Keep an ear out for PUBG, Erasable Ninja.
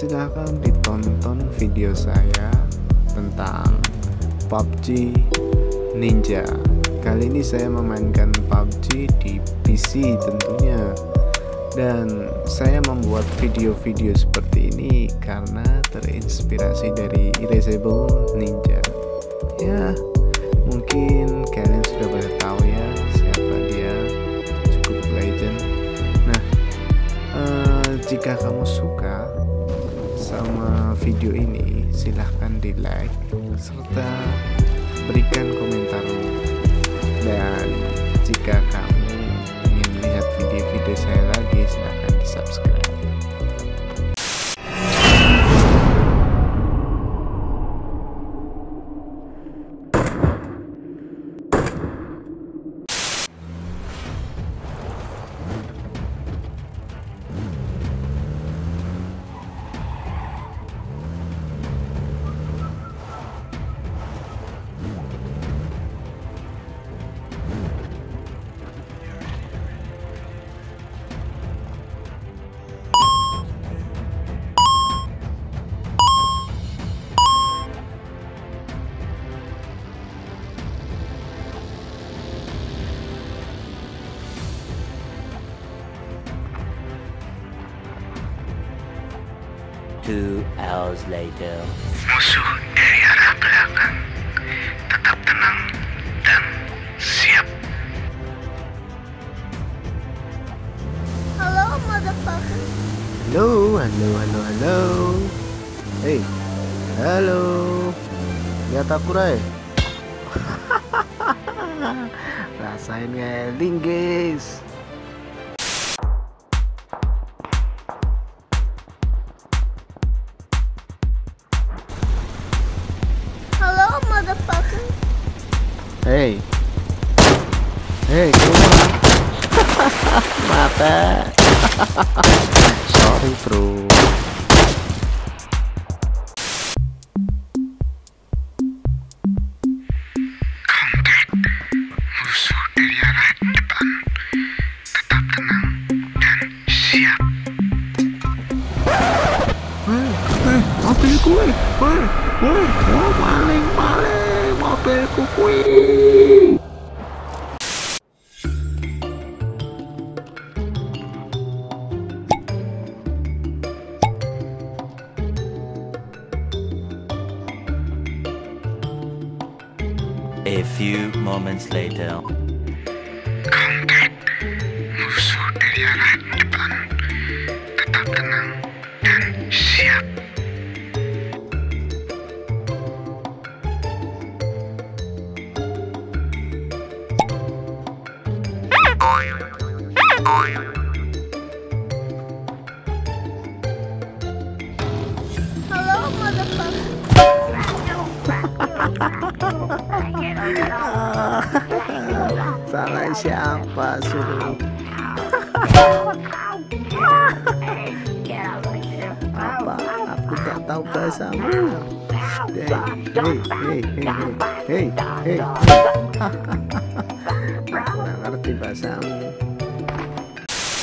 silahkan ditonton video saya tentang PUBG Ninja. Kali ini saya memainkan PUBG di PC tentunya, dan saya membuat video-video seperti ini karena terinspirasi dari Erasable Ninja. Ya, mungkin kalian sudah pada tahu ya siapa dia, cukup legend. Nah, jika kamu suka sama video ini, silahkan di like serta berikan komentarmu. Dan jika kamu ingin melihat video-video saya lagi, silahkan di subscribe. Two hours later. Musuh dari arah belakang, tetap tenang dan siap. Halo, motherfucker. Halo. Hey, halo. Lihat aku, Ray. Rasain ngeling, guys. Hey, mata. Sorry bro. Kuih. A few moments later. Kontak, musuh dari arah depan, tetap tenang dan siap. Hello, motherfucker. Salah siapa suruh? Apa? Aku tak tahu bahasamu. Hey. Aku tak ngerti bahasamu.